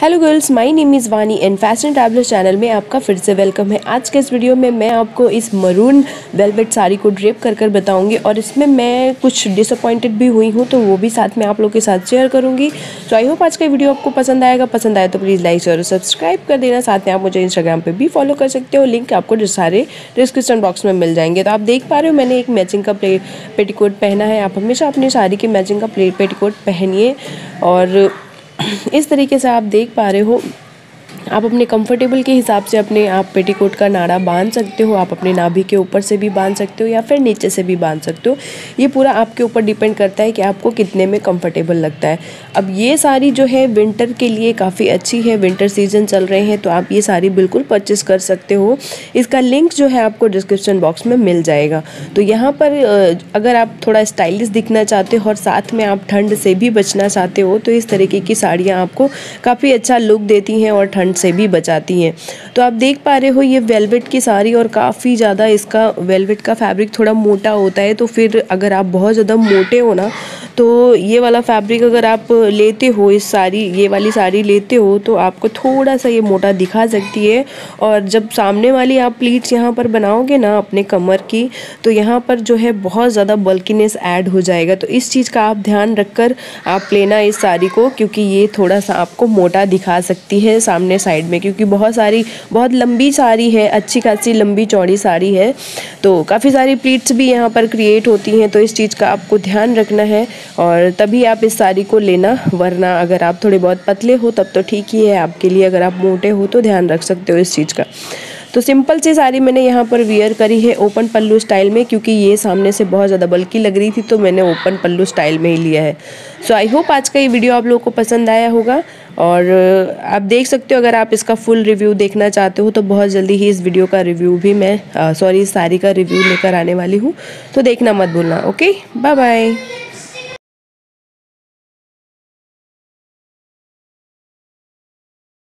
Hello girls, my name is Vani and fashion traveller channel में आपका फिर से वेलकम है। आज के इस वीडियो में मैं आपको इस मरून वेलवेट साड़ी को ड्रेप कर कर बताऊँगी और इसमें मैं कुछ डिसअपॉइंटेड भी हुई हूँ तो वो भी साथ में आप लोगों के साथ शेयर करूँगी। तो आई होप आज का वीडियो आपको पसंद आएगा। पसंद आए तो प्लीज़ लाइक शेयर और सब्सक्राइब कर देना। साथ में आप मुझे इंस्टाग्राम पर भी फॉलो कर सकते हो, लिंक आपको सारे डिस्क्रिप्शन बॉक्स में मिल जाएंगे। तो आप देख पा रहे हो मैंने एक मैचिंग का पेटीकोट पहना है। आप हमेशा अपनी साड़ी के मैचिंग का पेटीकोट पहनिए और इस तरीके से आप देख पा रहे हो आप अपने कंफर्टेबल के हिसाब से अपने आप पेटीकोट का नाड़ा बांध सकते हो। आप अपने नाभि के ऊपर से भी बांध सकते हो या फिर नीचे से भी बांध सकते हो। ये पूरा आपके ऊपर डिपेंड करता है कि आपको कितने में कंफर्टेबल लगता है। अब ये साड़ी जो है विंटर के लिए काफ़ी अच्छी है, विंटर सीजन चल रहे हैं तो आप ये साड़ी बिल्कुल परचेस कर सकते हो। इसका लिंक जो है आपको डिस्क्रिप्शन बॉक्स में मिल जाएगा। तो यहाँ पर अगर आप थोड़ा स्टाइलिश दिखना चाहते हो और साथ में आप ठंड से भी बचना चाहते हो तो इस तरीके की साड़ियाँ आपको काफ़ी अच्छा लुक देती हैं और ठंड से भी बचाती हैं। तो आप देख पा रहे हो ये वेलवेट की साड़ी और काफ़ी ज़्यादा इसका वेलवेट का फैब्रिक थोड़ा मोटा होता है। तो फिर अगर आप बहुत ज़्यादा मोटे हो ना तो ये वाला फैब्रिक अगर आप लेते हो, इस साड़ी ये वाली साड़ी लेते हो तो आपको थोड़ा सा ये मोटा दिखा सकती है। और जब सामने वाली आप प्लीट्स यहाँ पर बनाओगे ना अपने कमर की तो यहाँ पर जो है बहुत ज़्यादा बल्कीनेस ऐड हो जाएगा। तो इस चीज़ का आप ध्यान रखकर आप लेना इस साड़ी को, क्योंकि ये थोड़ा सा आपको मोटा दिखा सकती है सामने साइड में, क्योंकि बहुत लंबी साड़ी है, अच्छी खासी लंबी चौड़ी साड़ी है तो काफ़ी सारी प्लीट्स भी यहाँ पर क्रिएट होती हैं। तो इस चीज़ का आपको ध्यान रखना है और तभी आप इस साड़ी को लेना, वरना अगर आप थोड़े बहुत पतले हो तब तो ठीक ही है आपके लिए, अगर आप मोटे हो तो ध्यान रख सकते हो इस चीज़ का। तो सिंपल सी साड़ी मैंने यहाँ पर वियर करी है ओपन पल्लू स्टाइल में, क्योंकि ये सामने से बहुत ज़्यादा बल्की लग रही थी तो मैंने ओपन पल्लू स्टाइल में ही लिया है। सो आई होप आज का ये वीडियो आप लोगों को पसंद आया होगा और आप देख सकते हो अगर आप इसका फुल रिव्यू देखना चाहते हो तो बहुत जल्दी ही इस वीडियो का रिव्यू भी मैं इस साड़ी का रिव्यू लेकर आने वाली हूँ। तो देखना मत भूलना। Okay, bye bye.